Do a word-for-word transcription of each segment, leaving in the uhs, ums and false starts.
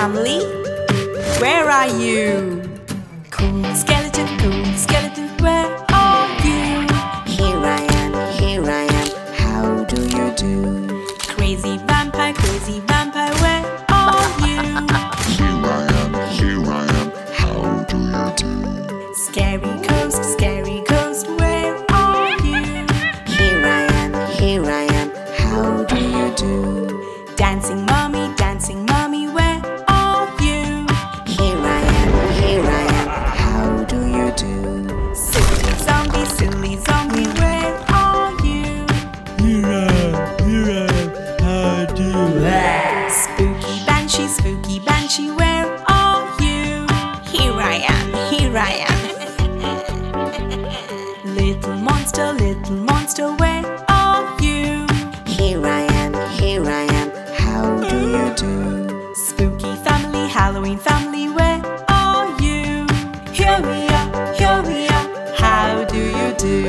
family? Where are you? Cool skeleton, cool skeleton, where are you? Here I am, here I am, how do you do? Crazy vampire, crazy vampire, where are you? Here I am, here I am, how do you do? Scary ghost, scary ghost, where are you? Here I am, here I am, how do you do? Dancing mommy, dancing mommy, where are you? Here I am, here I am, how do you do? Silly zombie, silly zombie, where are you? Here I am, here I am, how do you do? Spooky banshee, spooky banshee, where are you? Here I am, here I am. Little monster, little monster, where are you? Here I am, here I am, how do you do? Spooky family, Halloween family, where are you? Here we are, here we are, how do you do?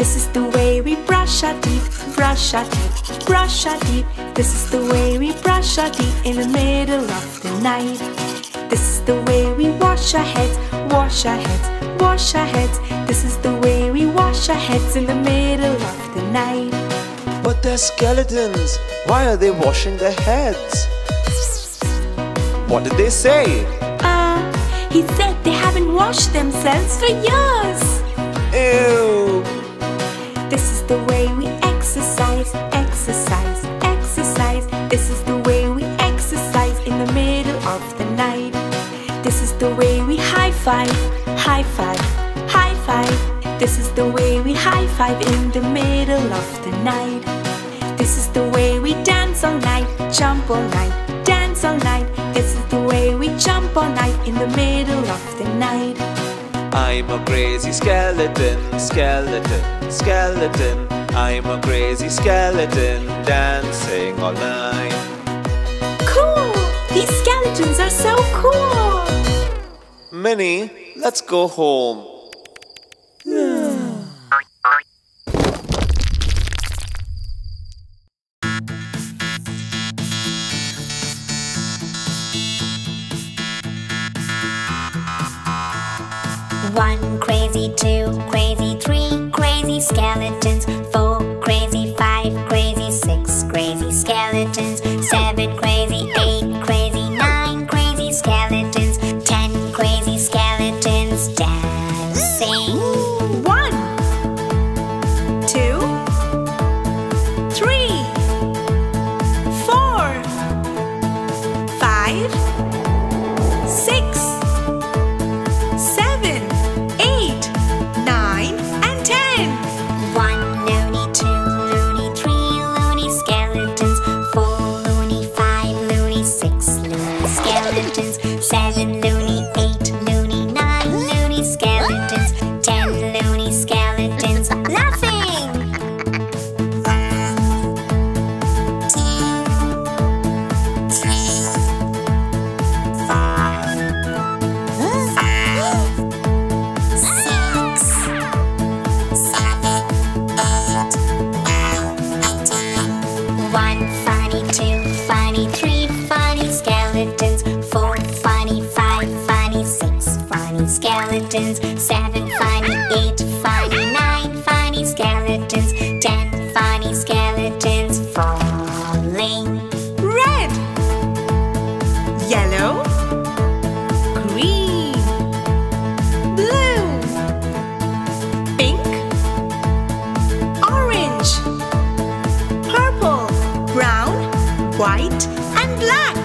This is the way we brush our teeth, brush our teeth, brush our teeth. This is the way we brush our teeth in the middle of the night. This is the way we wash our heads, wash our heads, wash our heads. This is the way we wash our heads in the middle of the night. But they're skeletons. Why are they washing their heads? What did they say? Uh, he said they haven't washed themselves for years. Ew. This is the way we exercise, exercise, exercise. This is the way we exercise in the middle of the night. This is the way we high five, high five, high five. This is the way we high five in the middle of the night. This is the way we dance all night, jump all night, dance all night. This is the way we jump all night in the middle of the night. I'm a crazy skeleton, skeleton, skeleton. I'm a crazy skeleton, dancing all night. Cool! These skeletons are so cool! Minnie, let's go home. One crazy, two crazy, three crazy skeletons. Four crazy, five crazy, six crazy skeletons. Seven crazy, eight crazy, nine crazy skeletons. Ten crazy skeletons dancing. One, two, three, four, five, six, seven loony, eight loony, nine loony skeletons, ten loony skeletons laughing. One, two, three, four, five, six, seven, eight, nine, and ten. One funny, two funny, three funny skeletons. Four funny, five funny, six funny skeletons. Seven funny, eight funny, nine funny skeletons. Ten funny skeletons falling. Red, yellow, green, blue, pink, orange, purple, brown, white, and black.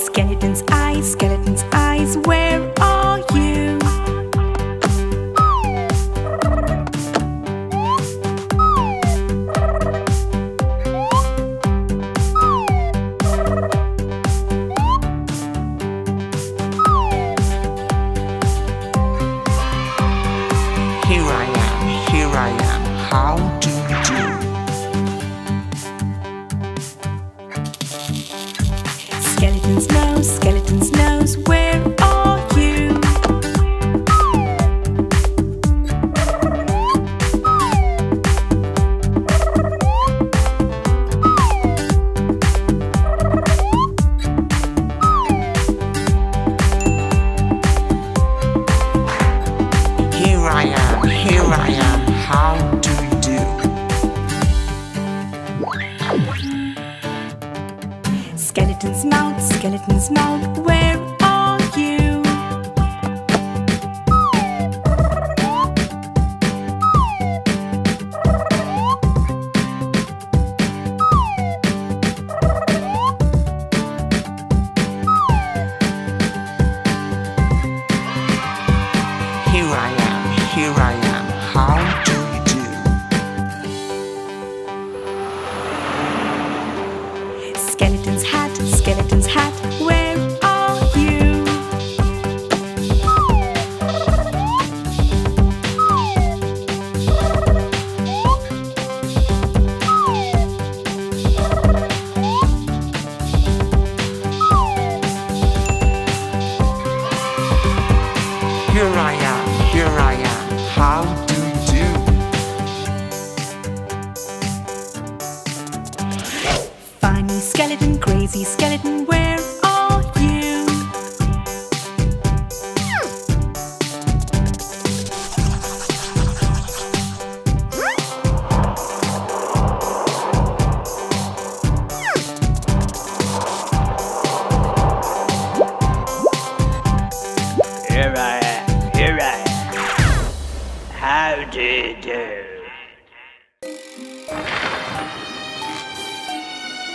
Skeleton's eyes, skeleton's eyes, where are you? Here I am, here I am, how do you do? Skeleton's nose, skeleton's nose, where are you? Here I am, here I am, how do you do? Skeleton's mouth, skeleton's mouth, where are you? Here I am, here I am, how do you do? Skeleton's hat, skeleton's hat, where are you? Here I am, here I am, how do you do? Funny skeleton, crazy skeleton, where are you? Here I am, here I am. How do you do?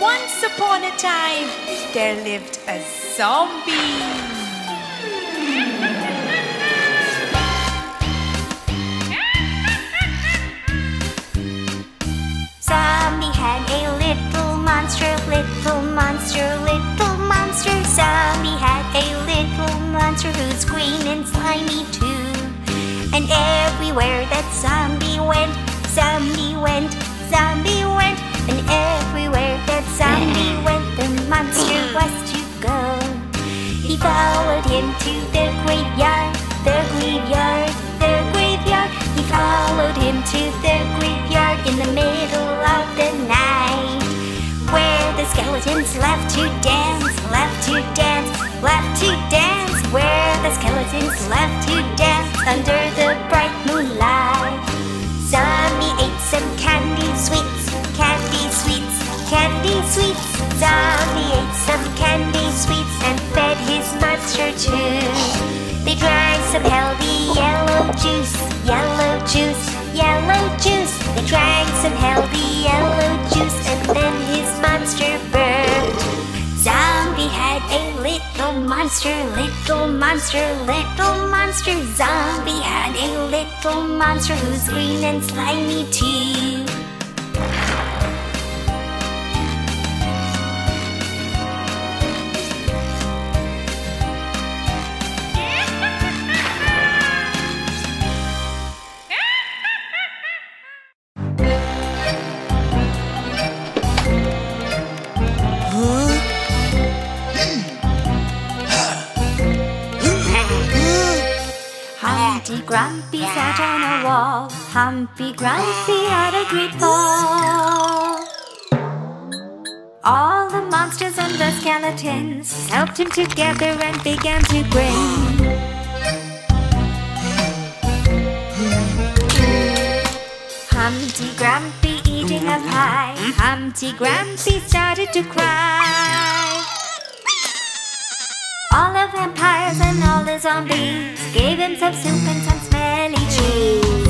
Once upon a time, there lived a zombie. Zombie had a little monster, little monster, little monster. Zombie had a little monster who's green and slimy too. And everywhere that zombie went, zombie went, zombie went. And everywhere that zombie went, the monster was to go. He followed him to the graveyard, the graveyard, the graveyard. He followed him to the graveyard in the middle of the night, where the skeletons left to dance, left to dance, left to dance. Where the skeletons left to dance under the bright moonlight. Zombie ate some candy sweets, candy sweets, candy sweets. Zombie ate some candy sweets and fed his monster too. They drank some healthy yellow juice, yellow juice, yellow juice. They drank some healthy yellow juice, and then his monster burped. Zombie had a little monster, little monster, little monster. Zombie had a little monster who's green and slimy too. Grumpy sat on a wall, Humpy Grumpy had a great fall. All the monsters and the skeletons helped him together and began to grin. Humpty Grumpy eating a pie, Humpty Grumpy started to cry. All the vampires and all the zombies gave him some soup and some smelly cheese.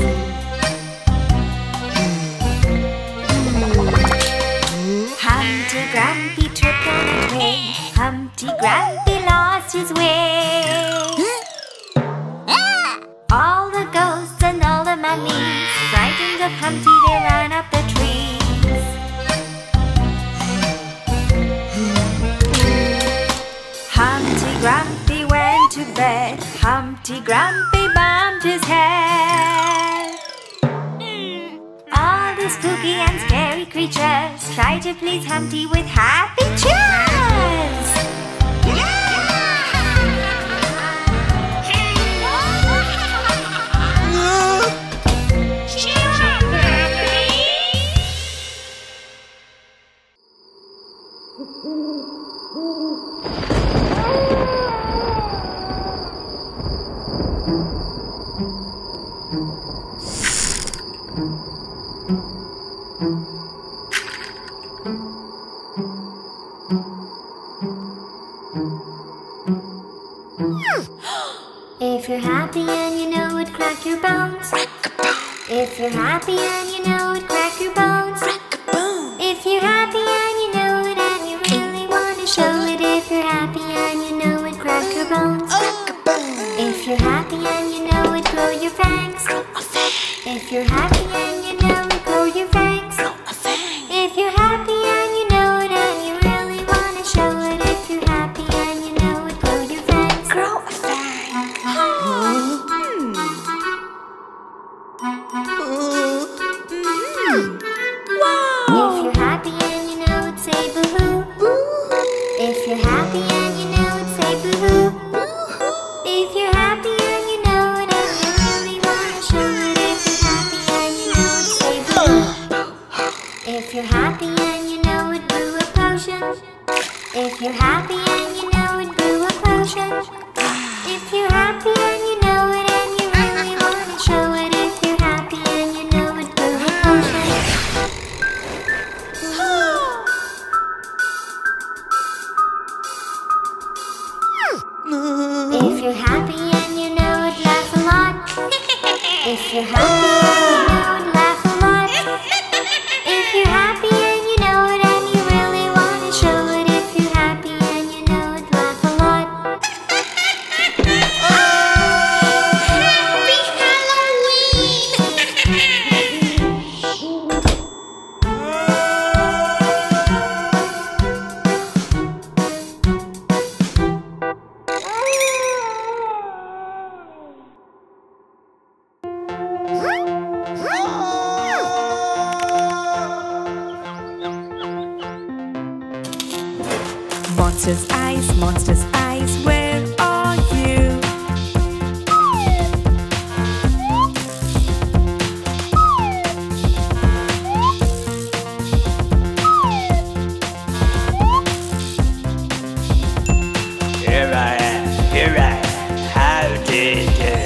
Humpty Grumpy tripped on a twig. Humpty Grumpy lost his way. All the ghosts and all the mummies frightened of Humpty, they ran up the tree. Grumpy went to bed, Humpty Grumpy bumped his head. Mm. All the spooky and scary creatures tried to please Humpty with happy cheers. If you're happy and you know it, crack your bones. If you're happy and you know it, crack your bones. If you're happy and you know it, and you really want to show it. If you're happy and you know it, crack your bones. If you're happy and you know it, grow your fangs. If you're happy and you know it, grow your fangs. If you're happy and you know it, and you really want to show it. If you're happy and you know it, grow your fangs. Grow a fang. If you're happy and you know it, say boo-hoo. If you're happy and you know it, say boo-hoo. If you're happy and you know it, and you really want to show it. If you're happy and you know it, say boo-hoo. If you're happy and you know it, brew a potion. If you're happy and you know it, brew a potion. If you're happy and you know it, and you really want to show it. If you're happy and you know it, brew a potion. If you're happy and you know it, laugh a lot. If you're happy and you know it, laugh a lot. If you're happy and you know it, and you really want to show it. If you're happy and you know it, laugh a lot. Happy Halloween! Monster's eyes, monster's eyes, where are you? Here I am, here I am, how did you?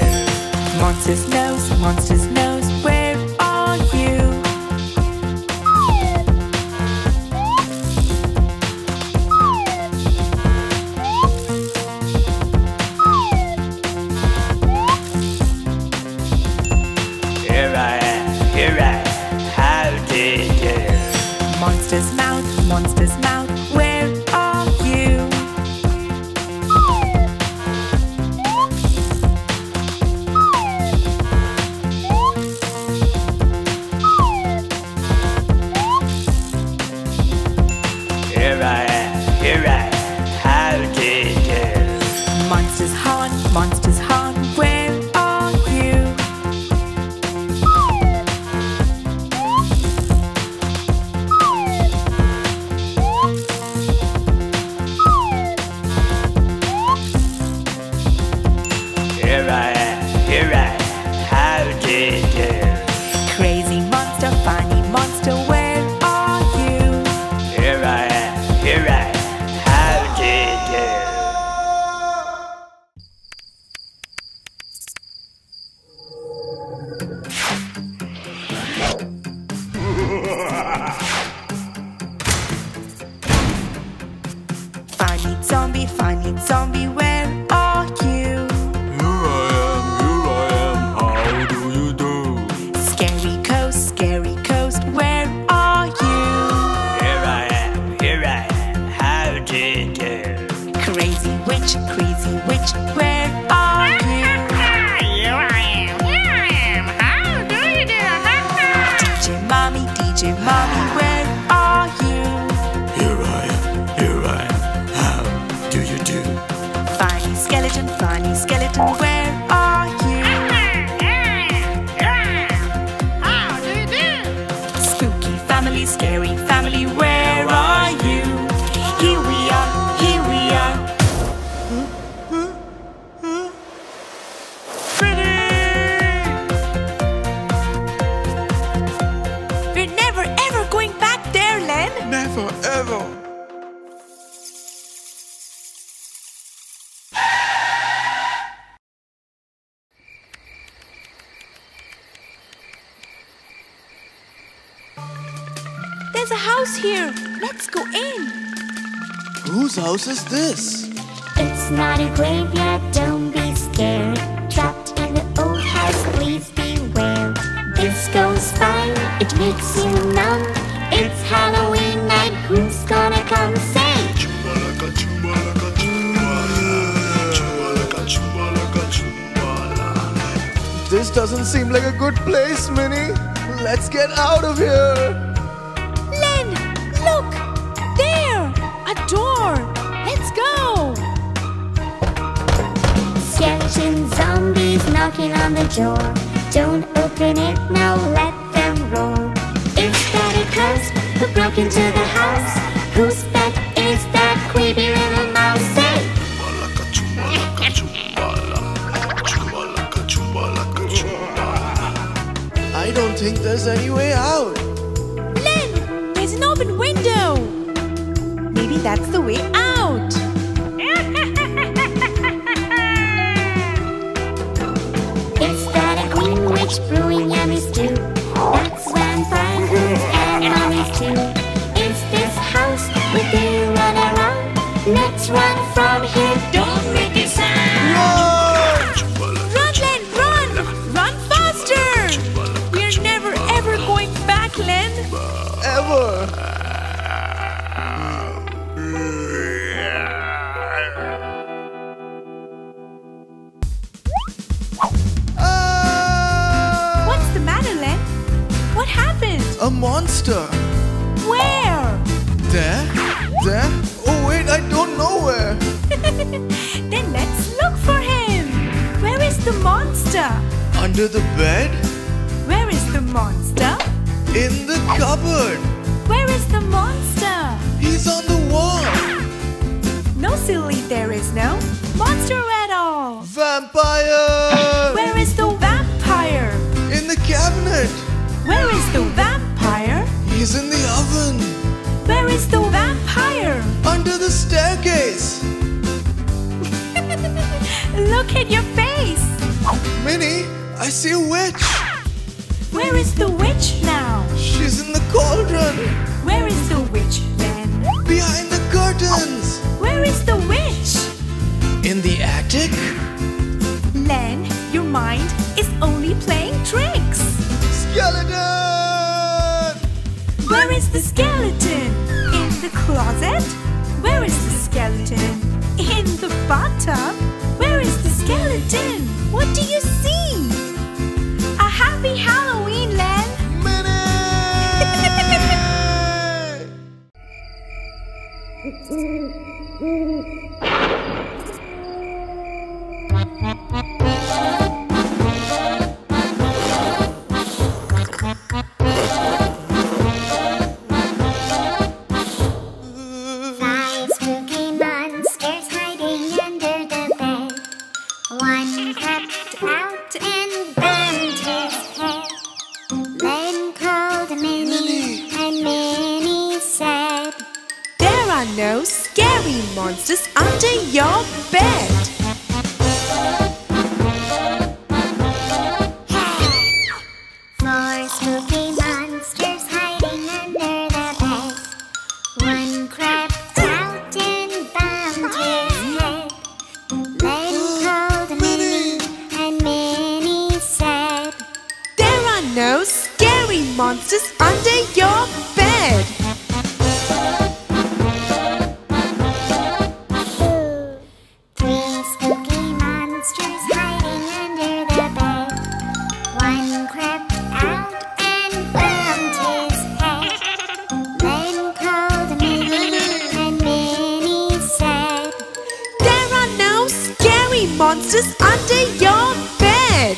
Monster's nose, monster's nose, where are you? What house is this? It's not a graveyard, don't be scared. Trapped in the old house, please beware. This goes by, it makes you numb. It's Halloween night, who's gonna come say? Chumalaka, chumalaka, chumalaka, chumalaka, chumalaka. This doesn't seem like a good place, Minnie. Let's get out of here. Len, look! There! A door! Skeleton zombies knocking on the door. Don't open it now, let them roar. It's that a curse who broke into the house? Whose pet is that creepy little mouse? Say! I don't think there's any way out. Len, there's an open window. Maybe that's the way out. Brewing yummy stew. That's vampire foods and mummies too. It's this house where they run around. Let's run from here. Don't make a sound. Run, Len, run! Run faster! We're never ever going back, Len. Ever. A monster! Where? There? There? Oh wait, I don't know where! Then let's look for him! Where is the monster? Under the bed? Where is the monster? In the cupboard! Where is the monster? He's on the wall! No silly, there is no monster at all! Vampire! Where is the vampire? In the cabinet! Where is the vampire? He's in the oven. Where is the vampire? Under the staircase. Look at your face. Minnie, I see a witch. Where is the witch now? She's in the cauldron. Where is the witch then? Behind the curtains. Where is the witch? In the attic? Len, your mind is only playing tricks. Skeleton! Where is the skeleton? In the closet? Where is the skeleton? In the bathtub? Where is the skeleton? What do you see? A happy Halloween, Len! No scary monsters under your bed. Four spooky monsters hiding under the bed. One crept out and bumped his head. Len called many and many said, there are no scary monsters under your bed.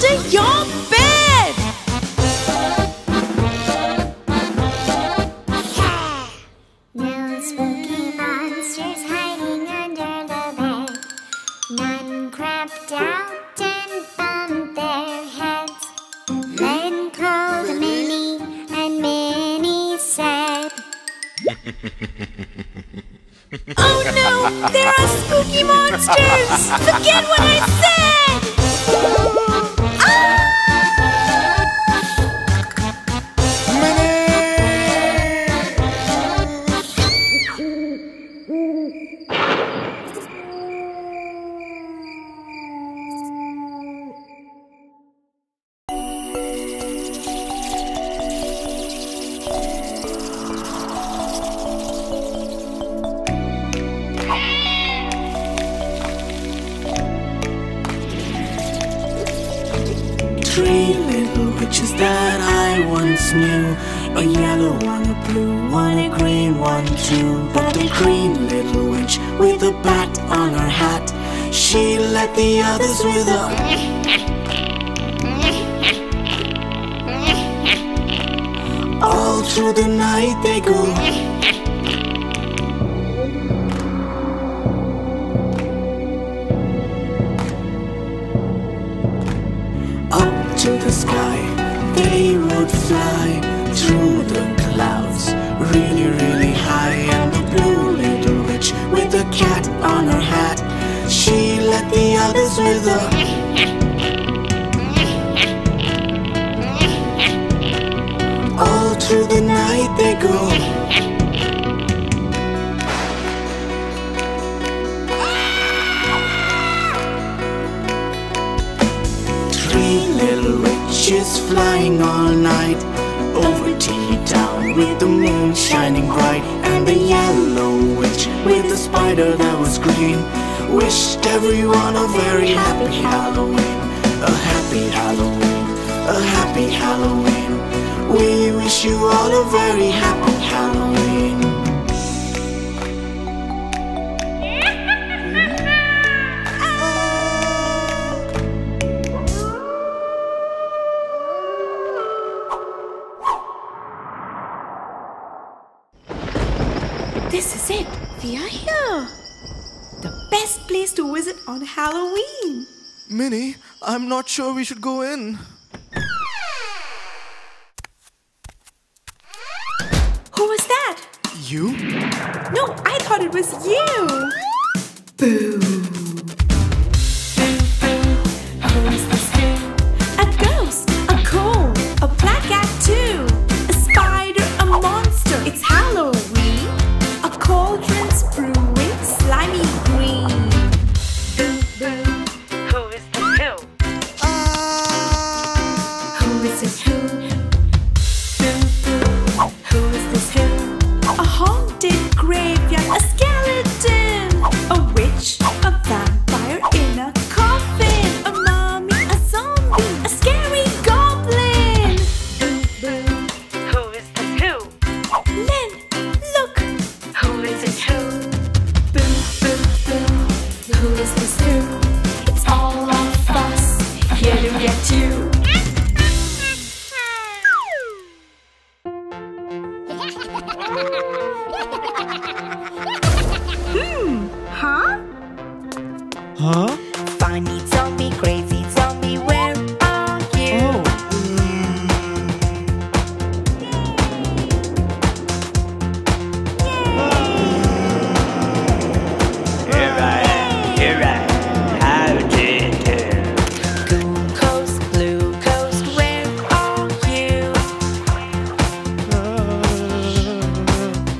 Monsters under your bed. Two spooky monsters hiding under the bed. One crept out and bumped her head. Len called many and many said, there are no scary monsters under your bed. Oh no! There are spooky monsters! Forget what I said! Three little witches that I once knew, a yellow one, a blue one, a green one too. But the green little witch with a bat on her hat, she let the others with a all through the night they go. To the sky they would fly, through the clouds really really high. And the blue little witch with a cat on her hat, she let the others with a all through the night they go. Little witches flying all night over Teehee Town with the moon shining bright. And the yellow witch with the spider that was green wished everyone a very happy Halloween, a happy Halloween, a happy Halloween. We wish you all a very happy Halloween. This is it. We are here. The best place to visit on Halloween. Minnie, I'm not sure we should go in. Who was that? You? No, I thought it was you. Boo. Boo, boo. Who is this boo? A ghost, a ghoul, a black cat too. A spider, a monster. It's Halloween. A cauldron's brewing, slimy green. Boo, boo. Who is this boo? Uh... Who is this who? Graveyard, a skeleton, a witch, a vampire in a coffin, a mummy, a zombie, a scary goblin. Boo, boo. Who is this who? Len, look. Who is it who? Boo, boo, boo. Who is this who? It's all of us here to get you. Huh? Funny zombie, crazy zombie, where are you? Oh. Mm. Here I am, here I am, how do you do? Glucose, glucose, where are you? Oh. Yay! Here I am,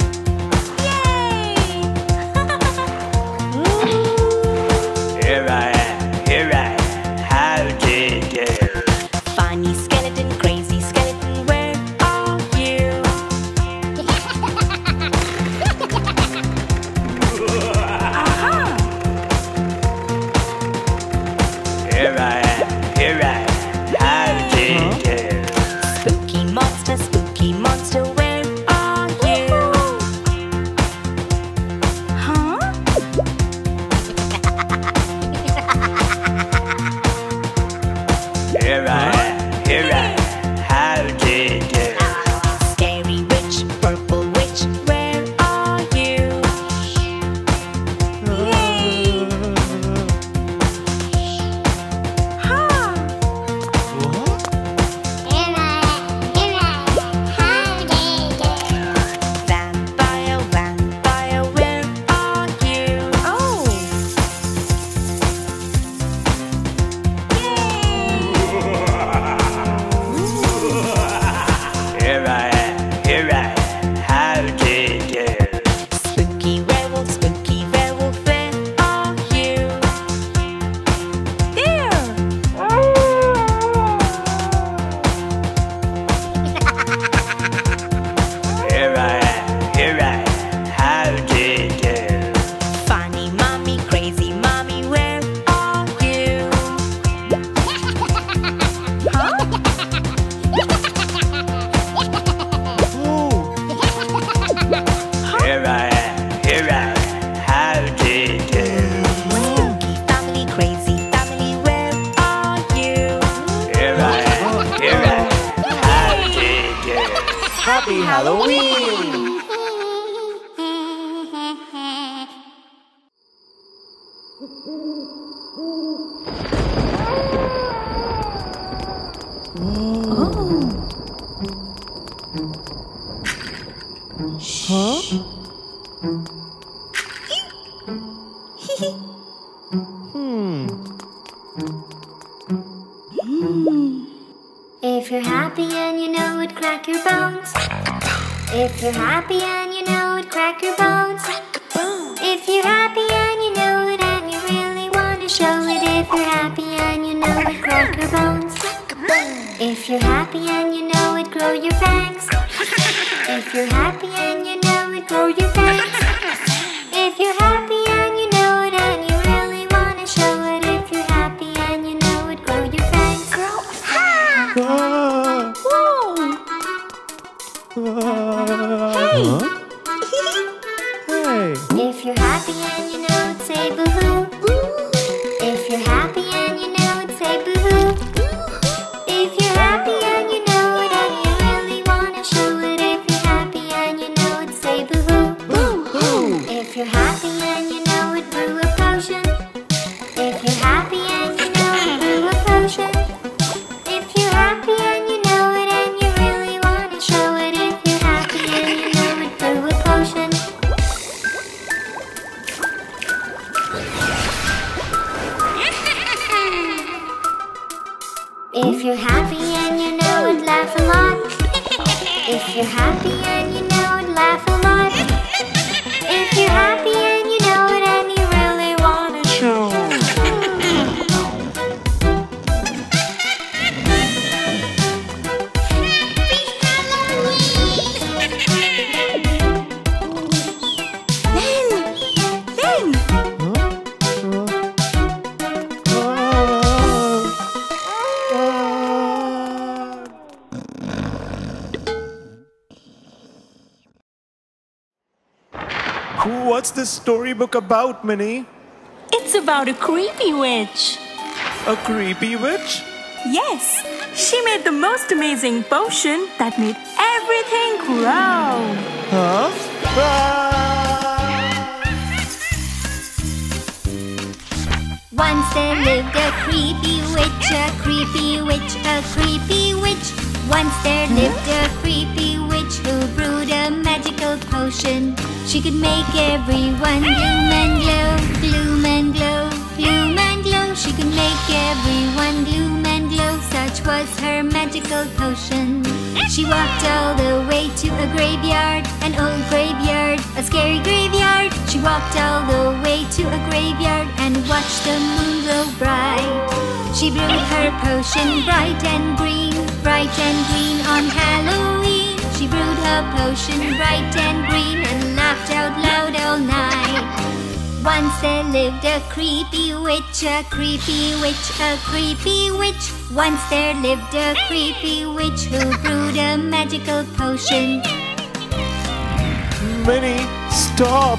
here I am, how did you do? Funny skeleton, crazy skeleton, where are you? Aha! Here I am, here I am, how did you do? Spooky monster, spooky monster, where are you? Here I am, here I am, how did you do? Scary witch, purple witch, where are you? Yay! Huh? Here I am, here I am, how did you do? Vampire, vampire, where are you? Oh! Here I am, here I am, how did you do? Spooky werewolf, spooky werewolf, where are you? There! Here I am, here I am, how did you do? Funny mommy, crazy mommy, where are you? Here I am, here I am, how did you do? Spooky family, crazy family, where are you? Here I am, here I am, how did you do? Happy Halloween! Huh? hmm. Hmm. If you're happy and you know it, crack your bones. If you're happy and you know it, crack your bones. If you're happy and you know it and you really want to show it. If you're happy and you know it, crack your bones. If you're happy and you know it, grow your fangs. If you're happy and you know it, grow your fangs. If you're happy and you know it and you really want to show it. If you're happy and you know it, grow your fangs. Grow. Ha! Ah. Whoa! Ah. Hey! Huh? Hey! If you're happy and you know it, say boo-hoo. If you're happy and you know it, say boo-hoo. If you're happy and you know it and you really want to show it. If you're happy and you know it, say boo-hoo. Boo-hoo. you're happy and you know it, brew a potion. If you're happy and you know it, brew a potion. If you're happy and you know it and you really want to show it. If you're happy and you know it, brew a potion. If you're happy and you know it, laugh a lot. If you're happy and you know it, laugh a lot. If you're happy and you know it and you really want to show What's this storybook about, Minnie? It's about a creepy witch. A creepy witch? Yes. She made the most amazing potion that made everything grow. Huh? Ah! Once there lived a creepy witch, a creepy witch, a creepy witch. Once there lived a creepy witch who brewed a magical potion. She could make everyone gloom and glow, gloom and glow, gloom and glow. She could make everyone gloom and glow. Such was her magical potion. She walked all the way to a graveyard, an old graveyard, a scary graveyard. She walked all the way to a graveyard and watched the moon glow bright. She brewed her potion bright and green, bright and green on Halloween. She brewed her potion bright and green and laughed out loud all night. Once there lived a creepy witch, a creepy witch, a creepy witch. Once there lived a creepy witch who brewed a magical potion. Minnie, stop!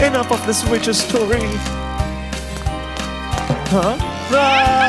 Enough of this witch's story. Huh? Ah!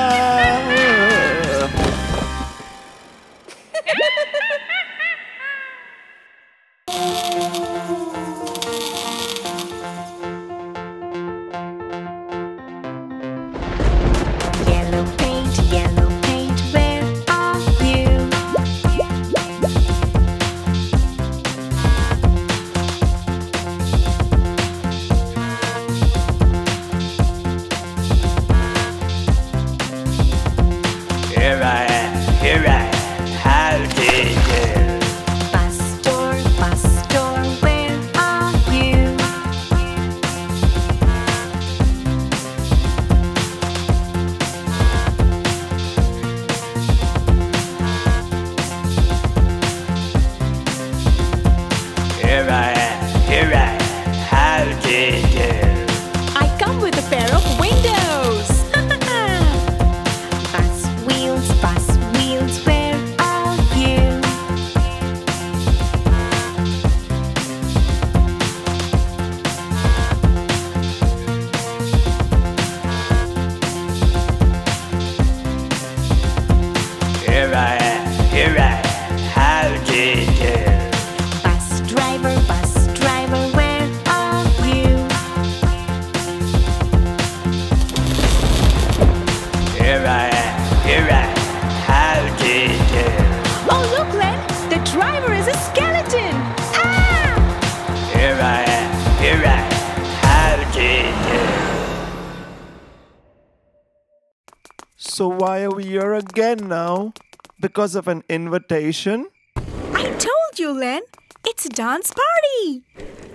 So why are we here again now? Because of an invitation? I told you, Len. It's a dance party.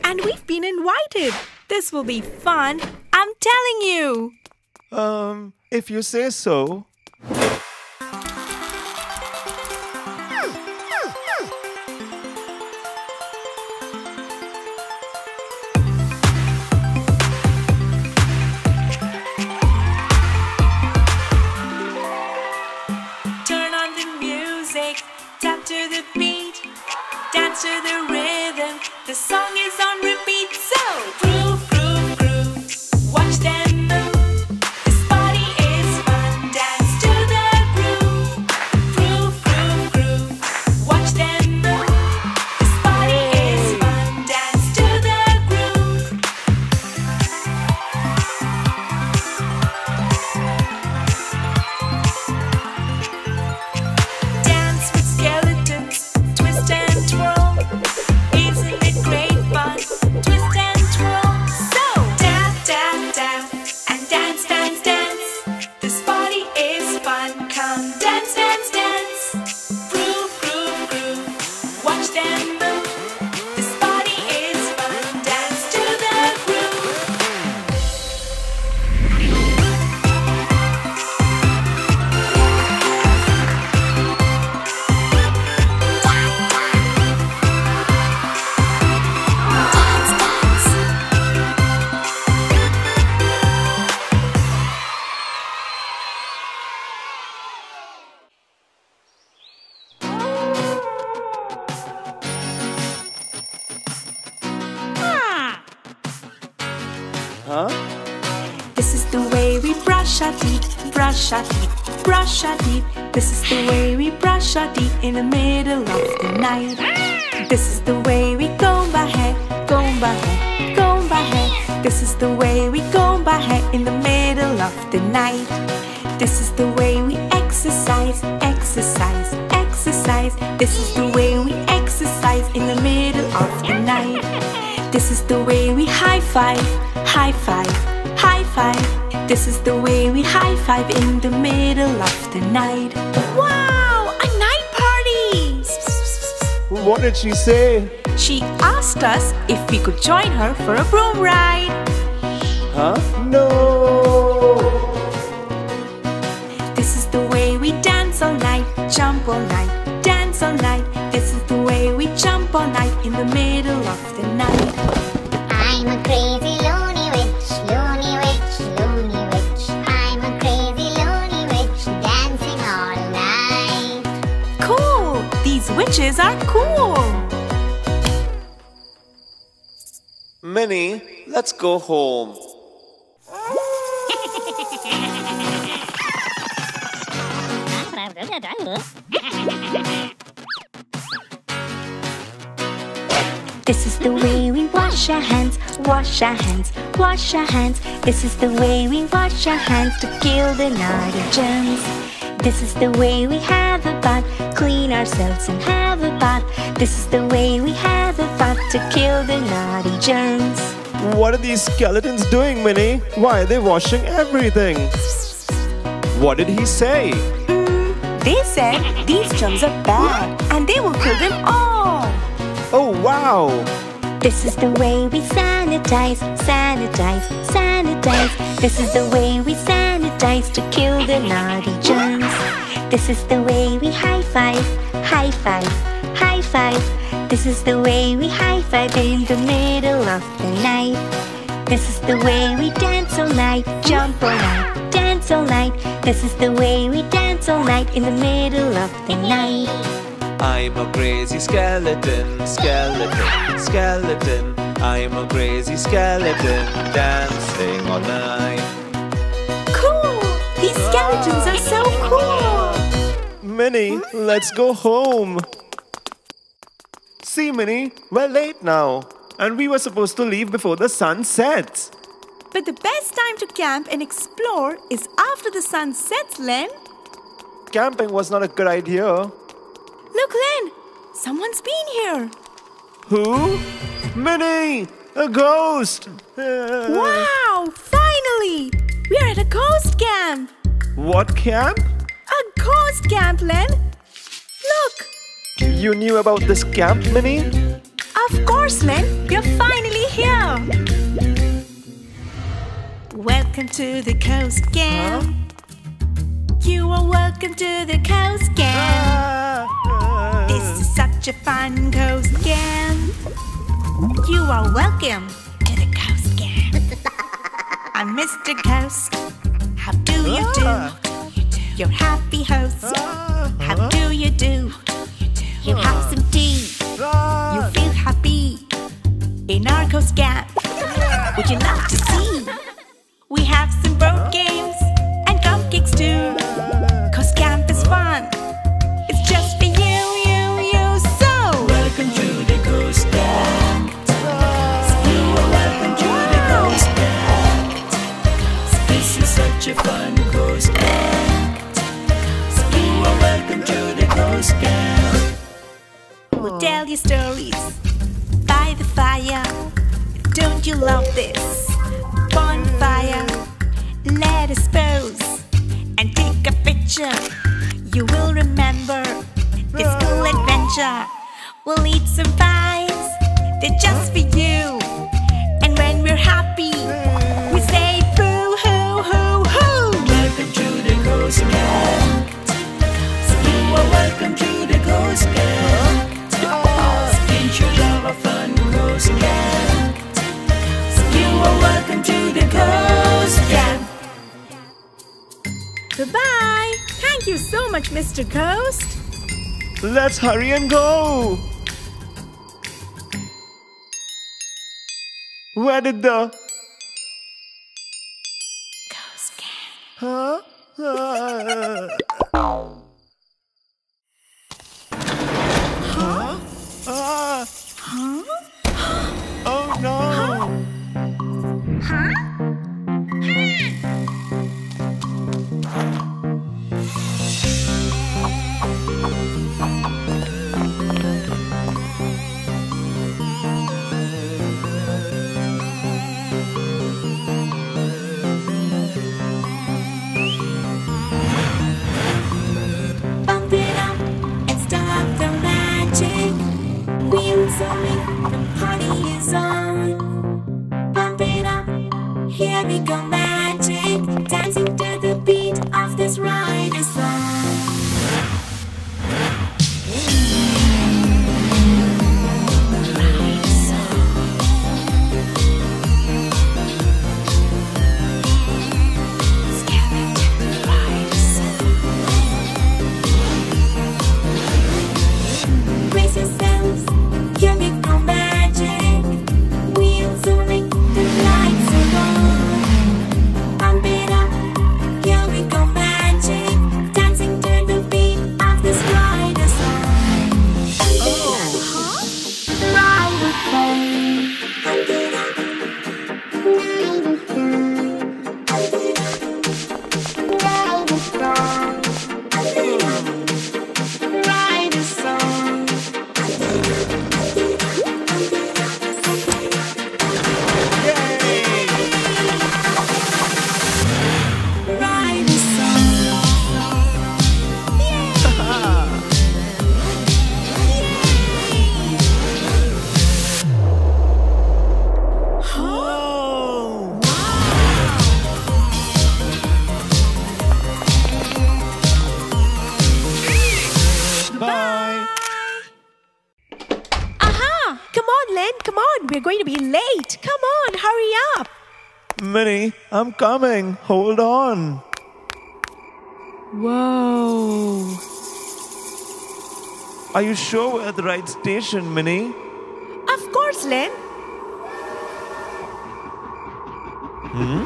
And we've been invited. This will be fun, I'm telling you. Um, if you say so. To the rhythm, the song is on repeat, so groove, groove, groove, watch them move, this party is fun, dance. Huh? This is the way we brush our teeth, brush our teeth, brush our teeth. This is the way we brush our teeth in the middle of the night. This is the way we comb our hair, comb our hair, comb our hair. This is the way we comb our hair in the middle of the night. This is the way we exercise, exercise, exercise. This is the way we exercise in the middle of the night. This is the way we high five, high five, high five. This is the way we high five in the middle of the night. Wow, a night party! What did she say? She asked us if we could join her for a broom ride. Huh? No! This is the way we dance all night, jump all night, dance all night. This is the way we jump all night in the middle of the night. I'm a crazy lonely witch, lonely witch, lonely witch. I'm a crazy lonely witch, dancing all night. Cool! These witches are cool! Minnie, let's go home. This is the way we wash our hands, wash our hands, wash our hands. This is the way we wash our hands to kill the naughty germs. This is the way we have a bath, clean ourselves and have a bath. This is the way we have a bath to kill the naughty germs. What are these skeletons doing, Minnie? Why are they washing everything? What did he say? Mm, they said these germs are bad and they will kill them all. Oh wow! This is the way we sanitize, sanitize, sanitize. This is the way we sanitize to kill the naughty germs. This is the way we high five, high five, high five. This is the way we high five in the middle of the night. This is the way we dance all night, jump all night, dance all night. This is the way we dance all night in the middle of the night. I'm a crazy skeleton, skeleton, skeleton. I'm a crazy skeleton, dancing all night. Cool! These skeletons are so cool! Minnie, let's go home. See, Minnie, we're late now. And we were supposed to leave before the sun sets. But the best time to camp and explore is after the sun sets, Len. Camping was not a good idea. Look, Len! Someone's been here! Who? Minnie! A ghost! Wow! Finally! We're at a ghost camp! What camp? A ghost camp, Len! Look! You knew about this camp, Minnie? Of course, Len! We're finally here! Welcome to the ghost camp! Huh? You are welcome to the ghost camp. Uh, uh, this is such a fun ghost camp. You are welcome to the ghost camp. I'm Mister Ghost. How do you do? You're happy host. How do you do? You have some tea. You feel happy in our ghost camp. Would you love to see? We have some board games and cupcakes too. Fun. It's just for you, you, you, so welcome to the ghost camp. You are welcome to the ghost camp. This is such a fun ghost camp. You are welcome to the ghost camp. We'll tell you stories by the fire. Don't you love this bonfire? Let us pose and take a picture. You will remember this cool adventure. We'll eat some pies, they're just for you. And when we're happy, we say boo hoo hoo hoo. Welcome to the ghost camp. You are welcome to the ghost camp. Since you love a fun ghost camp, you are welcome to the ghost camp. Goodbye. Thank you so much, Mister Ghost. Let's hurry and go. Where did the... Huh? Uh. Huh? Uh. Huh? Oh no! Huh? The party is on. Pump it up, here we go, magic. Dancing to the beat of this rider song. I'm coming. Hold on. Whoa. Are you sure we're at the right station, Minnie? Of course, Len. Hmm?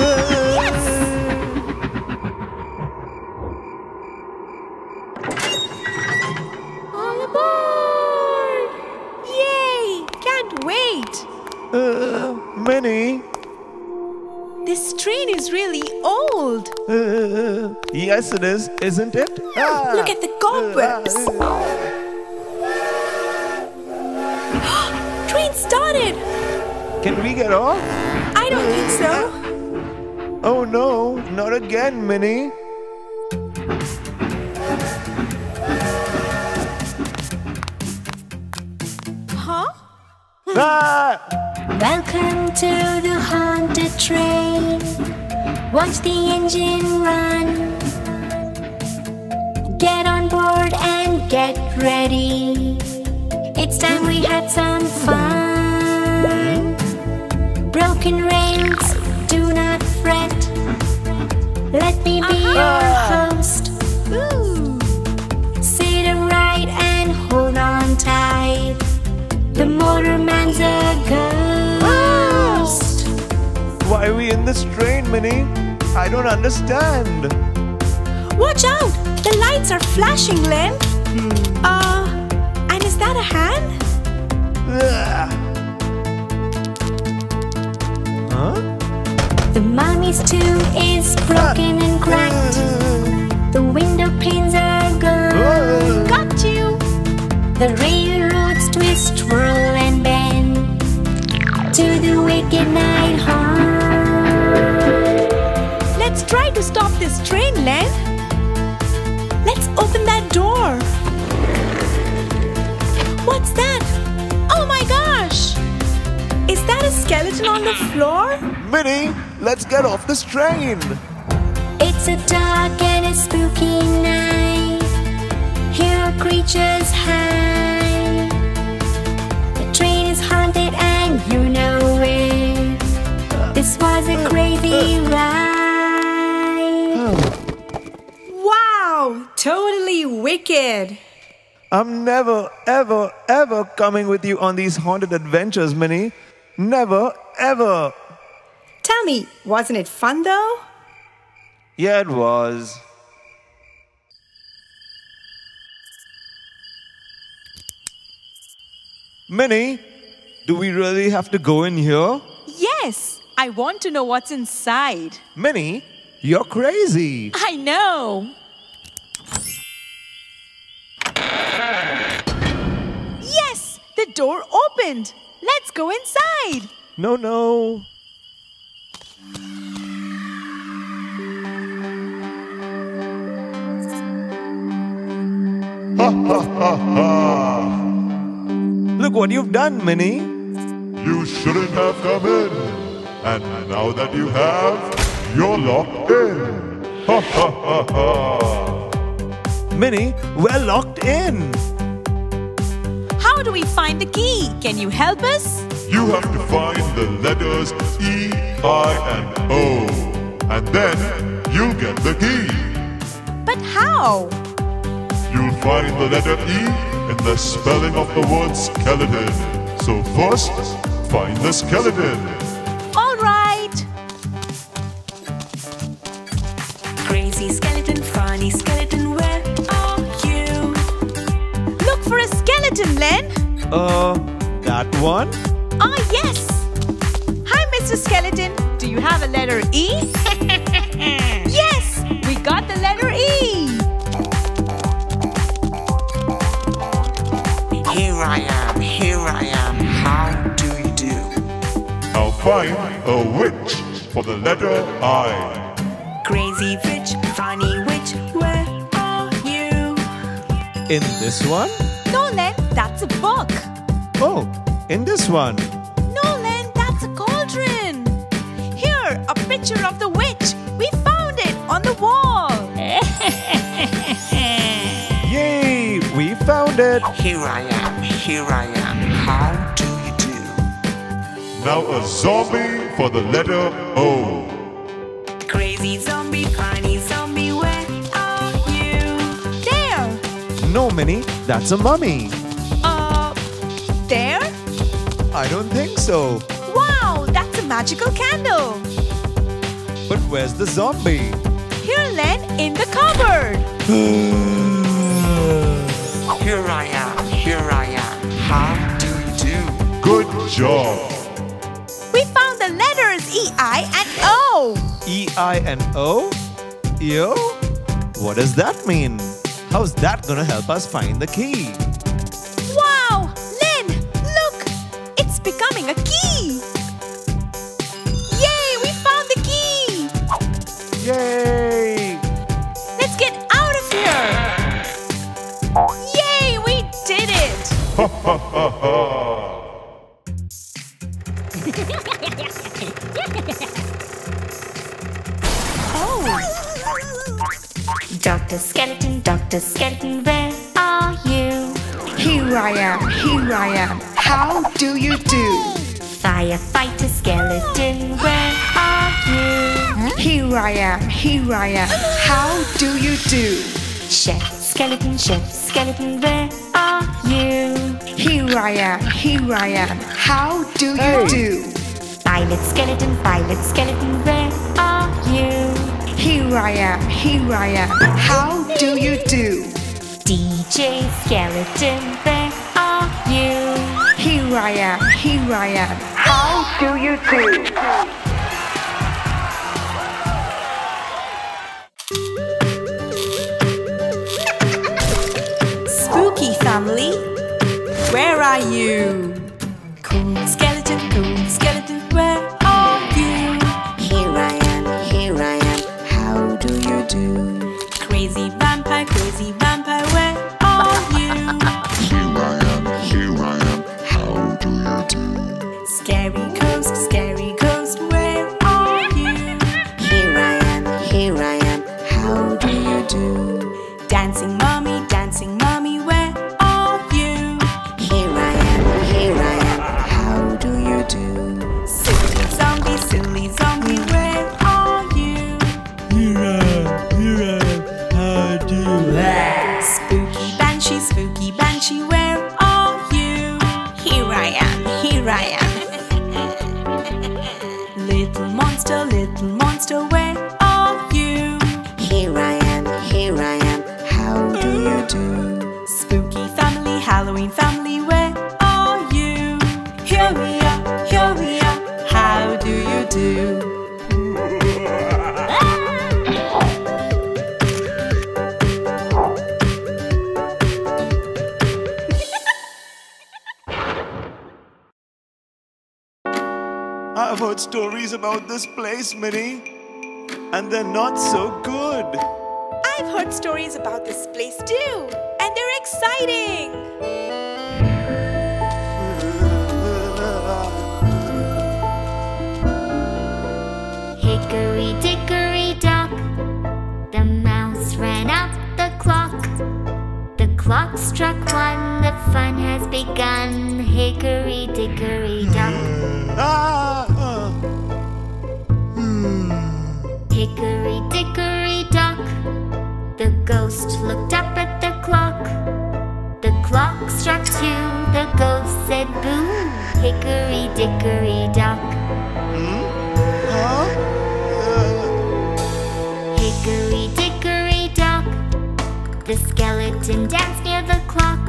Yes! Uh, yes, it is, isn't it? Ah. Look at the cobwebs. Train started. Can we get off? I don't think so. Oh no, not again, Minnie. Huh? Ah. Welcome to the haunted train. Watch the engine run. Get on board and get ready. It's time we had some fun. Broken rails, do not fret. Let me be your host. Ooh. Sit right and hold on tight. The motorman's a ghost. Why are we in this train, Minnie? I don't understand. Watch out! The lights are flashing, Len. Hmm. Uh, and is that a hand? Ugh. Huh? The mummy's tube is broken ah. and cracked. Uh. The window panes are gone. Uh. Got you! The railroads twist, twirl, and bend to the wicked night haunt. Let's try to stop this train, Len. Let's open that door. What's that? Oh my gosh! Is that a skeleton on the floor? Minnie, let's get off this train. It's a dark and a spooky night. Here are creatures high. The train is haunted and you know it. This was a crazy ride. Wow, totally wicked. I'm never, ever, ever coming with you on these haunted adventures, Minnie. Never, ever. Tell me, wasn't it fun though? Yeah, it was. Minnie, do we really have to go in here? Yes, I want to know what's inside. Minnie, you're crazy. I know. Yes, the door opened. Let's go inside. No, no. Ha, ha, ha, ha. Look what you've done, Minnie. You shouldn't have come in. And now that you have, you're locked in. Ha, ha, ha, ha. Minnie, we're locked in. How do we find the key? Can you help us? You have to find the letters E, I, and O. And then you'll get the key. But how? You'll find the letter E in the spelling of the word skeleton. So first, find the skeleton. All right. Crazy skeleton, funny skeleton, where are you? Look for a skeleton, Len. Uh, that one? Ah, yes. Hi, Mister Skeleton. Do you have a letter E? Yes, we got the letter E. Here I am, here I am, how do you do? I'll find a witch for the letter I. Crazy witch, funny witch, where are you? In this one? No, Len, that's a book. Oh, in this one? No, Len, that's a cauldron. Here, a picture of the witch. We found it on the wall. Yay, we found it. Here I am. Here I am, how do you do? Now a zombie for the letter O. Crazy zombie, funny zombie, where are you? There! No, Minnie, that's a mummy. Uh, there? I don't think so. Wow, that's a magical candle. But where's the zombie? Here, Len, in the cupboard. Here I am, here I am. How do you do? Good job! We found the letters E, I, and O! E, I, and O? E O? What does that mean? How's that gonna help us find the key? Wow! Len, look! It's becoming a key! Yay! We found the key! Yay! Let's get out of here! Yay! We did it! Ha, ha, ha, ha. Oh. Doctor Skeleton, Doctor Skeleton, where are you? Here I am, here I am, how do you do? Firefighter Skeleton, where are you? Here I am, here I am, how do you do? Chef Skeleton, Chef Skeleton, where are you? Here I am, here I am, how do you do? Pilot Skeleton, Pilot Skeleton, where are you? Here I am, here I am, how do you do? D J Skeleton, where are you? Here I am, here I am, how do you do? Family, where are you? Cool skeleton, cool skeleton, where are you? Here I am, here I am, how do you do? Crazy vampire, crazy vampire, where are you? Here I am, here I am, how do you do? Scary ghost, scary ghost, where are you? Here I am, here I am, how do you do? Dancing mommy, dancing mommy, little monster, little monster, where are you? do. I've heard stories about this place, Minnie, and they're not so good. I've heard stories about this place too, and they're exciting. Hickory dickory dock, the mouse ran up the clock. The clock struck one, the fun has begun. Hickory dickory dock. Ah! Hickory dickory dock, the ghost looked up at the clock. The clock struck two, the ghost said boom. Hickory dickory dock. Hmm? Huh? Uh. Hickory dickory dock, the skeleton danced near the clock.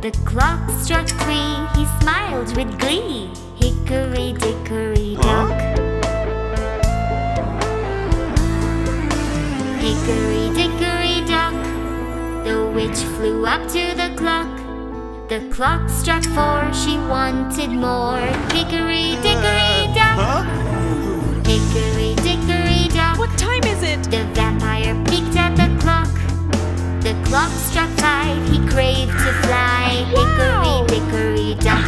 The clock struck three, he smiled with glee. Hickory dickory dock. Huh? Hickory dickory dock, the witch flew up to the clock. The clock struck four, she wanted more. Hickory dickory dock. Huh? Hickory dickory dock. What time is it? The vampire peeked at the clock. The clock struck five, he craved to fly. Hickory dickory dock.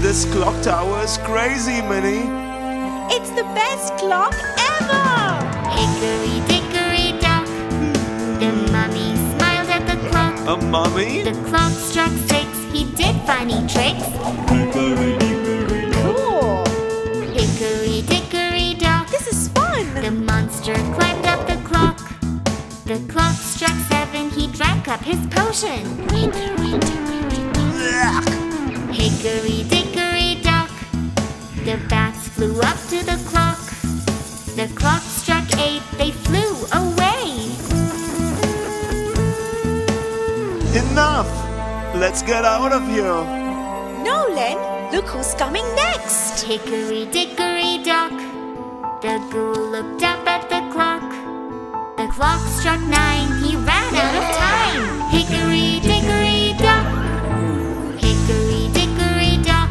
This clock tower is crazy, Minnie. It's the best clock ever. Hickory dickory. The mummy smiled at the clock. A mummy? The clock struck six. He did funny tricks. Hickory dickory dock. Cool. Hickory dickory dock. This is fun. The monster climbed up the clock. The clock struck seven. He drank up his potion. Hickory dickory dock. Hickory dickory dock. The bats flew up to the clock. The clock struck eight. They flew away. Enough! Let's get out of here! No, Len! Look who's coming next! Hickory dickory dock, the ghoul looked up at the clock. The clock struck nine, he ran out of time! Hickory dickory dock! Hickory dickory dock,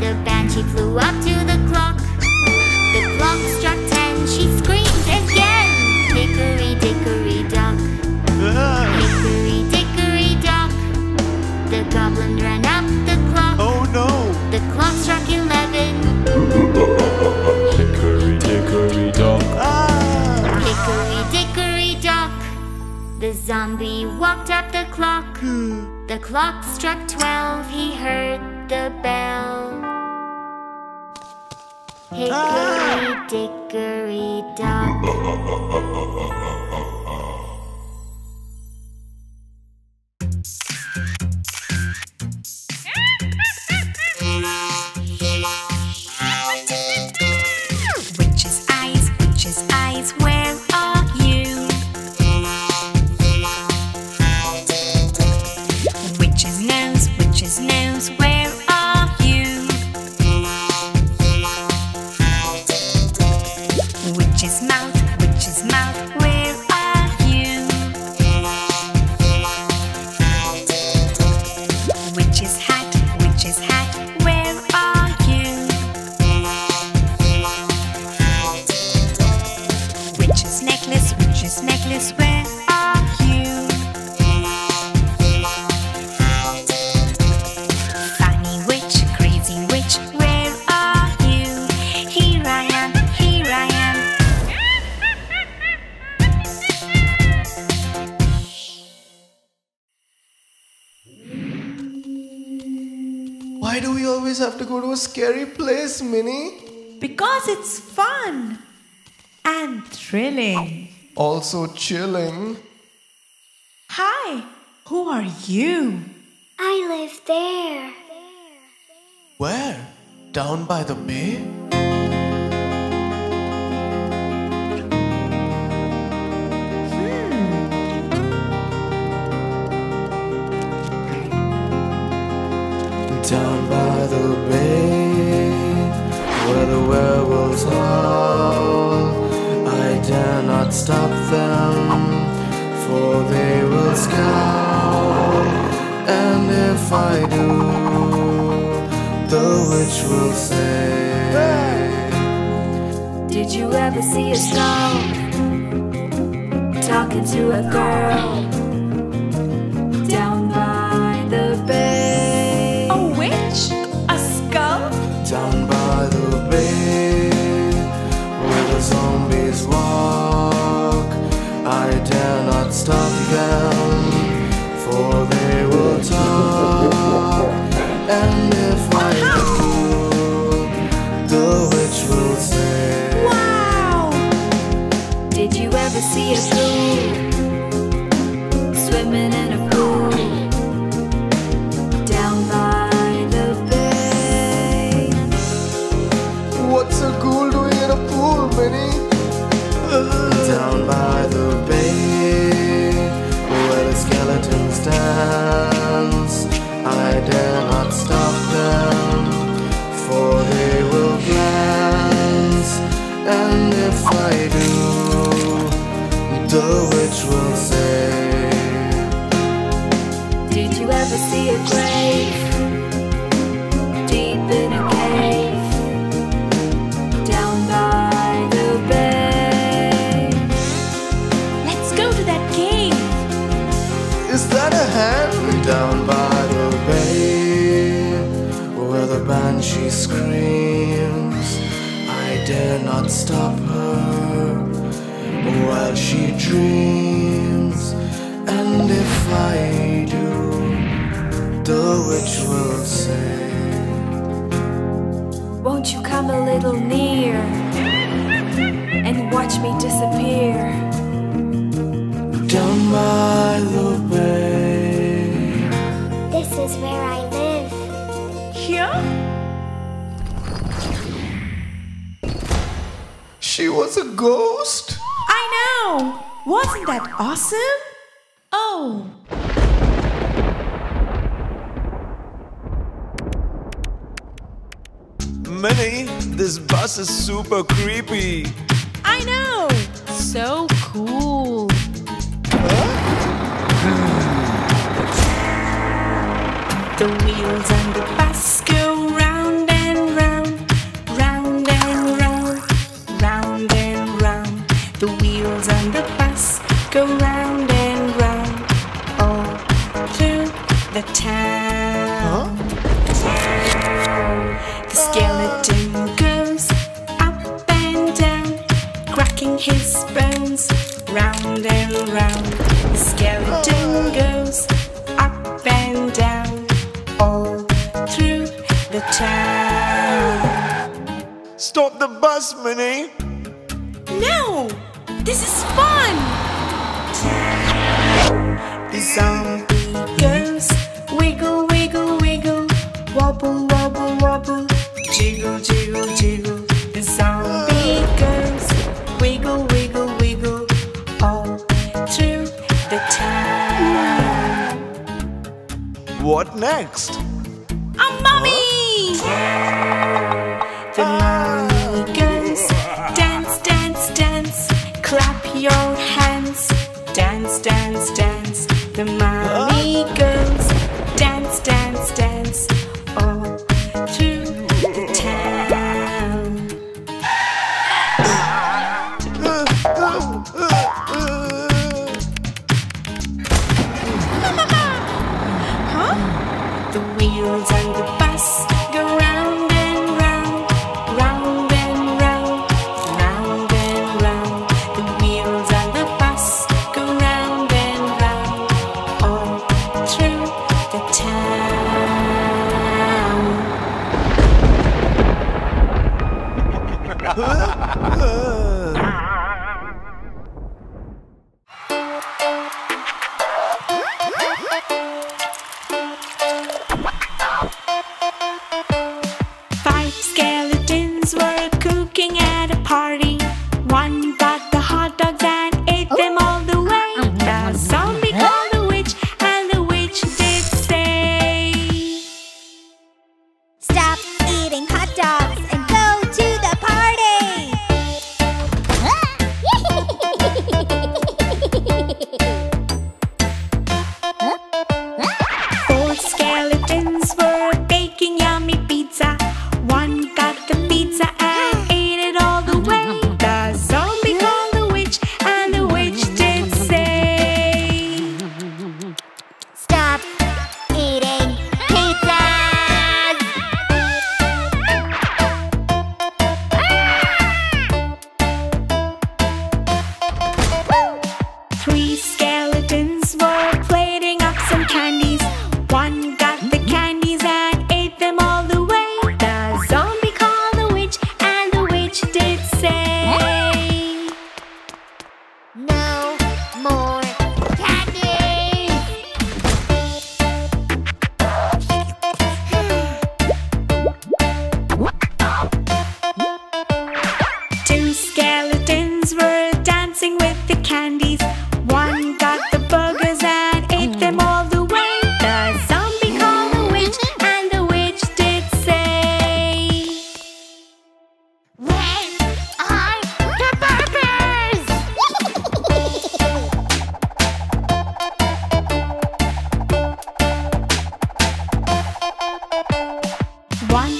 the banshee flew up to the clock. The clock struck ten, she screamed again! Hickory dickory dock! Hickory dickory. The goblin ran up the clock. Oh no! The clock struck eleven. Hickory dickory dock. Ah. Hickory dickory dock. The zombie walked up the clock. The clock struck twelve. He heard the bell. Hickory ah. dickory dock. Scary place, Minnie. Because it's fun and thrilling. Also chilling. Hi, who are you? I live there. Where? Down by the bay? Hmm. Down by the bay. Where the I do, the witch will say. Did you ever see a stone talking to a girl down by the bay? A witch? A skull? Down by the bay, where the zombies walk. I dare not stop them, for they will talk. And if I do, the witch will say. Wow! Did you ever see a fool swimming in a pool down by the bay? What's a ghoul doing in a pool, Minnie? Down by the bay, where the skeleton dance, I dare not stop them, for they will glance. And if I do, the witch will say. Did you ever see a grave deep in a cave down by the bay? Let's go to that cave. Is that a hand? Down by the bay, where the banshee screams, I dare not stop her while she dreams. And if I do, the witch will say. Won't you come a little near and watch me disappear down by the bay? This is where I live. Here? She was a ghost? I know! Wasn't that awesome? Oh! Minnie, this bus is super creepy. I know! So cool. The wheels on the bus go round and round, round and round, round and round. The wheels on the bus go round and round, all through the town. Huh? The skeleton goes up and down, cracking his bones, round and round. The skeleton goes up and down, all through the town. Stop the bus, Minnie! No! This is fun! The zombie goes wiggle, wiggle, wiggle, wobble, wobble, wobble, jiggle, jiggle, jiggle. The zombie goes wiggle, wiggle, wiggle, all through the town. What next? A mummy! Huh? The mummy goes dance, dance, dance, clap your hands, dance, dance, dance. The mummy goes dance, dance, dance, all through the town. Wheels on the bus go round and round, round and round, round and round. The wheels on the bus go round and round, all through the town. Four skeletons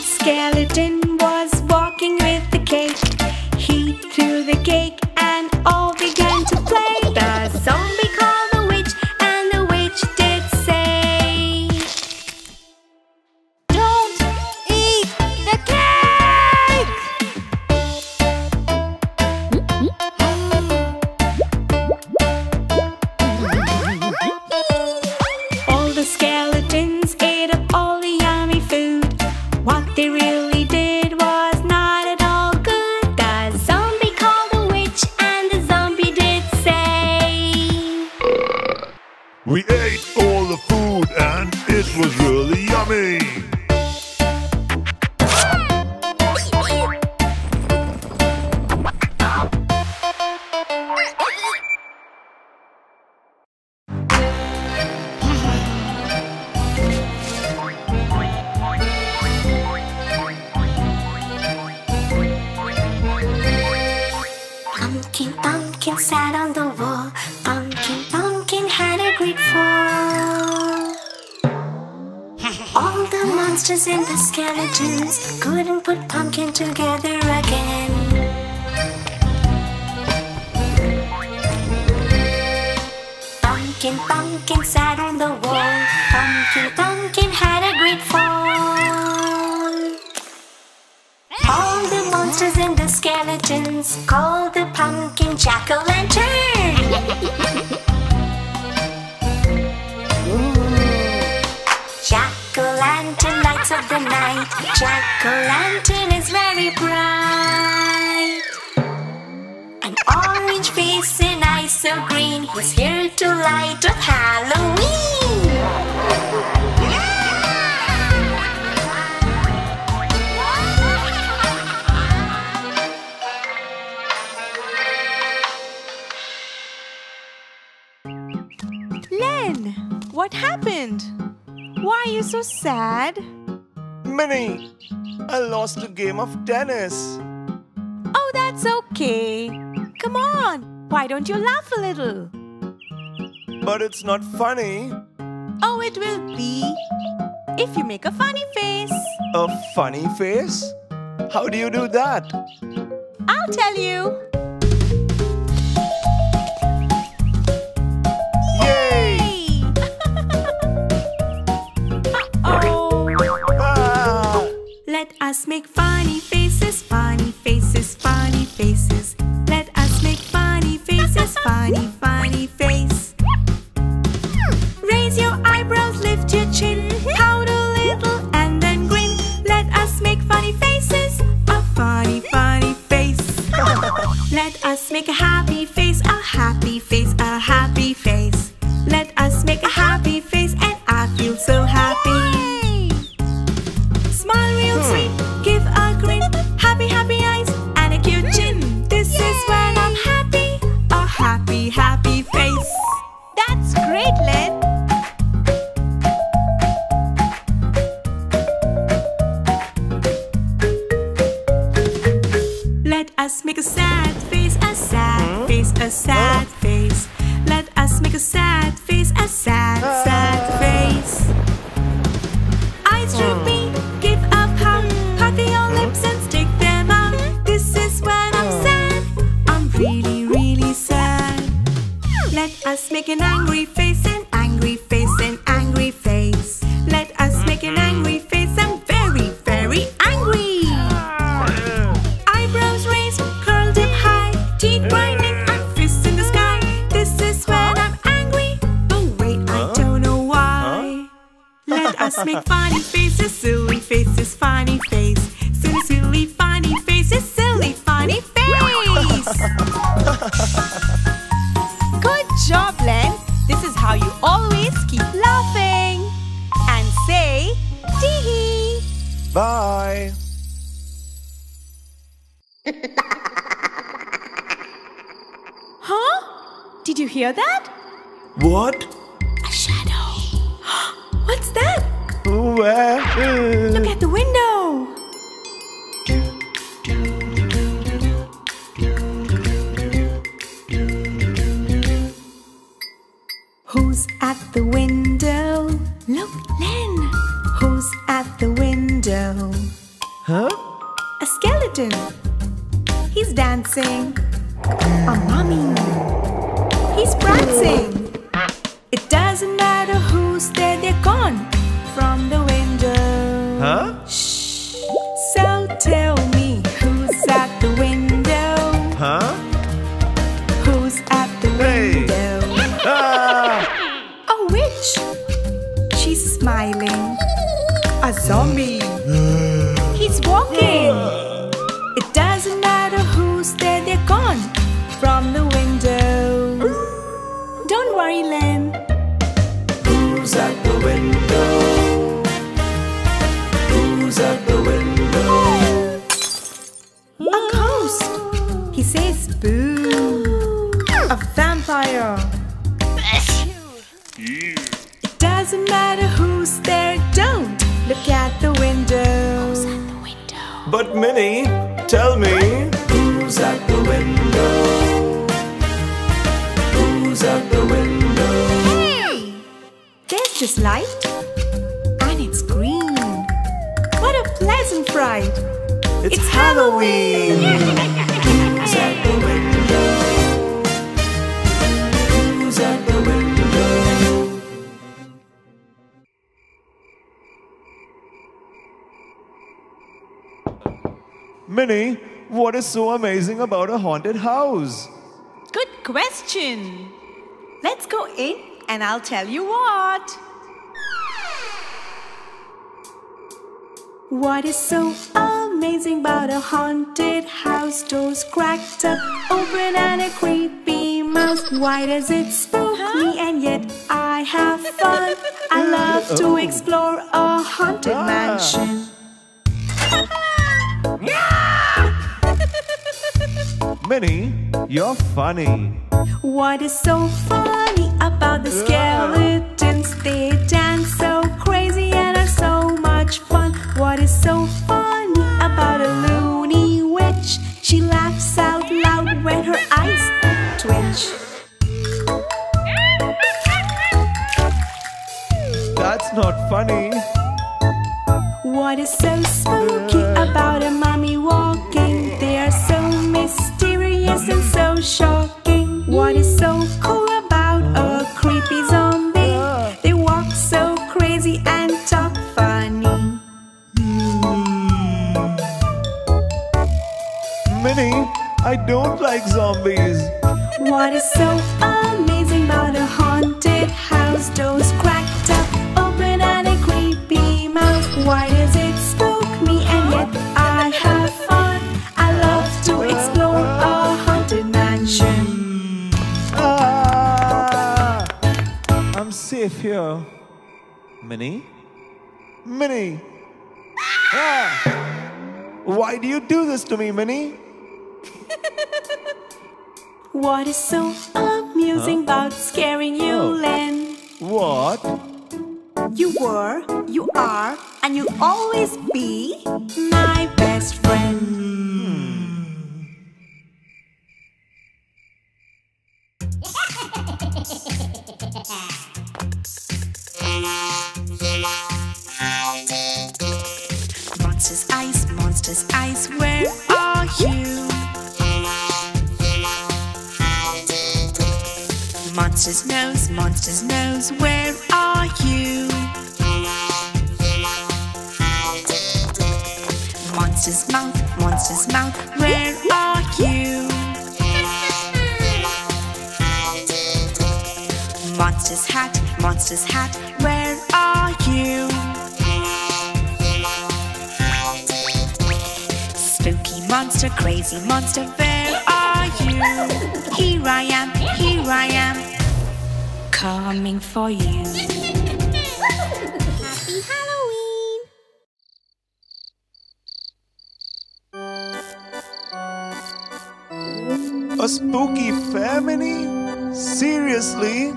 Skeleton was walking with the cake. He threw the cake and all began to play. The zombie called the witch and the witch did say, "Don't eat the cake!" All the skeletons ate up all the yummy food. What they really We ate all the food and it was really yummy. Pumpkin, pumpkin sat on the wall. Pumpkin, pumpkin had a great fall. All the monsters and the skeletons couldn't put Pumpkin together again. Pumpkin, pumpkin sat on the wall. Pumpkin, pumpkin had a great fall. All the monsters and the skeletons called the pumpkin jack-o'-lantern. Jack-o'-lantern, lights of the night. Jack-o'-lantern is very bright. An orange face and eyes so green, he's here to light up Halloween. Yeah! Len, what happened? Why are you so sad? Minnie, I lost a game of tennis. Oh, that's okay. Come on, why don't you laugh a little? But it's not funny. Oh, it will be. If you make a funny face. A funny face? How do you do that? I'll tell you. Let us make funny faces, funny faces, funny faces. Let us make funny faces, funny, funny face. Raise your eyebrows, lift your chin, pout a little and then grin. Let us make funny faces, a funny, funny face. Let us make a happy face, a happy face, a happy face. Let us make a happy face and I feel so happy. Smile real sweet, give a grin, happy, happy eyes, and a cute chin. This Yay! Is when I'm happy, a happy, happy face. That's great, Len. Let us make a sad face, a sad face, a sad face. Let us make a sad face, a sad, sad face. Eyes drooping. Let us make an angry face, an angry face, an angry face. Let us make an angry face, I'm very, very angry. Eyebrows raised, curled up high, teeth grinding, and fists in the sky. This is when I'm angry, oh wait, I don't know why. Let us make funny faces, silly faces, funny face. Silly, silly, funny faces, silly, funny face. Good job, Len. This is how you always keep laughing. And say, Teehee. Bye. Huh? Did you hear that? What? A shadow. What's that? Where? Look at the window. Who's at the window? Look, Len! Who's at the window? Huh? A skeleton. He's dancing. A mummy. He's prancing. It doesn't matter who's there, they're gone from the window. Huh? Shh. So tell me, who's at the window? Huh? Who's at the window? Hey. Ah. A witch. She's smiling. A zombie. He's walking. It doesn't matter who's there, they're gone from the window. Don't worry, Len. Who's at the window? Who's at the window? A ghost. He says boo. A vampire. It doesn't matter who's there, don't look at the window. Who's at the window? But Minnie, tell me. Who's at the window? Who's at the window? Hey! There's this light, and it's green. What a pleasant fright! It's, it's Halloween! Halloween. Who's at the window? Who's at the window? Minnie, what is so amazing about a haunted house? Good question. Let's go in and I'll tell you what. What is so amazing about a haunted house? Doors cracked up, open, and a creepy mouse. Why does it spook me and yet I have fun? I love to explore a haunted mansion. Minnie, you're funny. What is so funny about the skeletons? They dance so crazy and are so much fun. What is so funny about a loony witch? She laughs out loud when her eyes twitch. That's not funny. What is so spooky about a mummy walking? They are so mysterious and so shocking. What is so cool about a creepy zombie? They walk so crazy and talk funny. Minnie, I don't like zombies. What is so amazing about a haunted house? Doors cracked up, open, and a creepy mouse. Why does it spook me and yet I have fun? I love to explore a safe here. Minnie? Minnie! Ah! Why do you do this to me, Minnie? What is so amusing huh? about scaring you, oh. Len? What? You were, you are, and you'll always be my best friend. Hmm. Monsters eyes, monsters eyes, where are you? Monsters nose, monsters nose, where are you? Monsters mouth, monsters mouth, where are you? Monsters hat, monsters hat, where are you? Spooky monster, crazy monster, where are you? Here I am, here I am, coming for you. Happy Halloween! A spooky family? Seriously?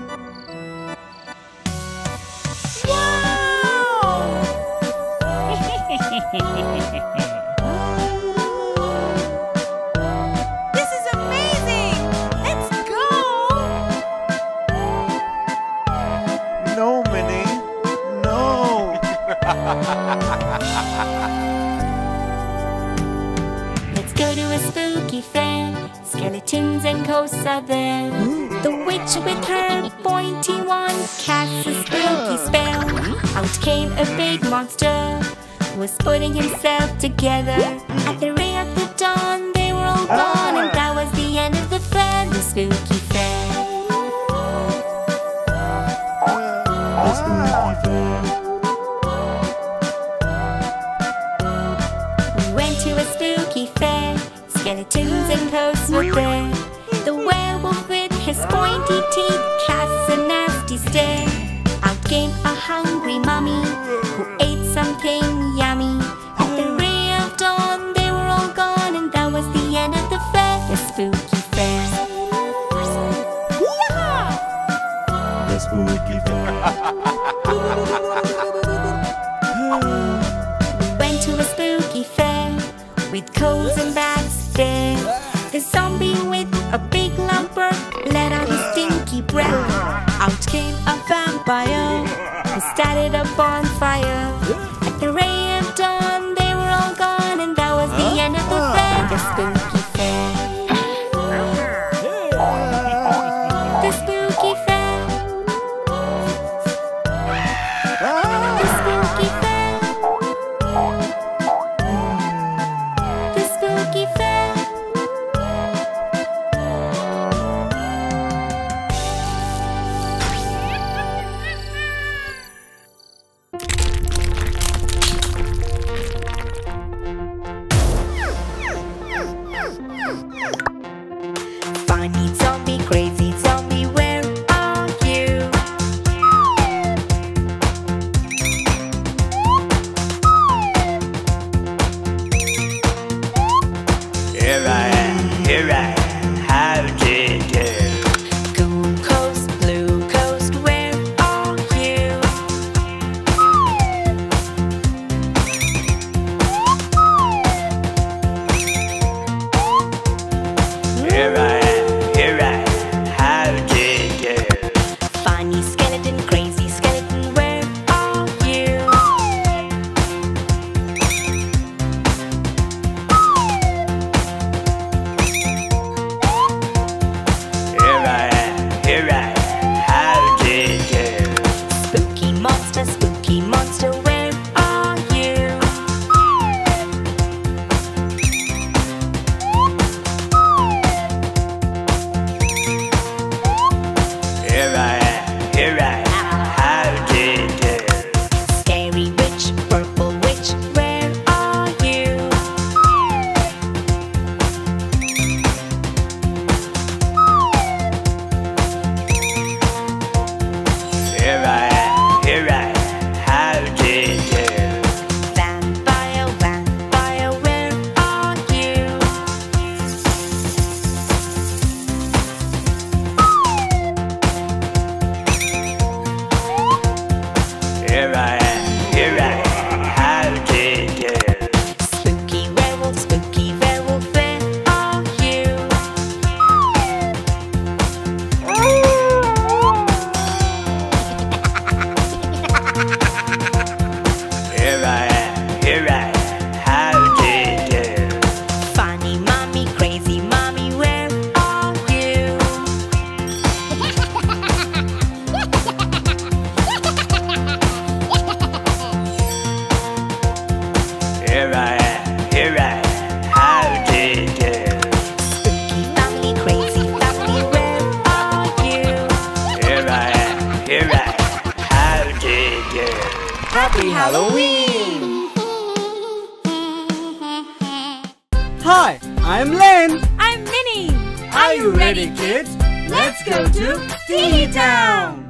This is amazing! Let's go! No, Minnie. No! Sins and coasts are there. The witch with her pointy wand cast a spooky spell. Out came a big monster, was putting himself together. At the ring of the dawn they were all gone, and that was the end of the fair, the spooky fair. The spooky fair. We went to a spooky fair, skeletons and ghosts were there. The werewolf with his pointy teeth casts a nasty stare. Out came a hungry mummy who ate something yummy. At the ray of dawn they were all gone, and that was the end of the fair, the spooky fair. The spooky fair. We went to a spooky fair with coals and bags. The zombie with a big lumper let out his stinky breath. Out came a vampire who started a bonfire. At the ray of dawn they were all gone, and that was the end of the fair, the spooky fair. The spooky fair. The spooky fair. The spooky fair. Halloween! Hi, I'm Len. I'm Minnie. Are you ready, kids? Let's go to Teehee Town!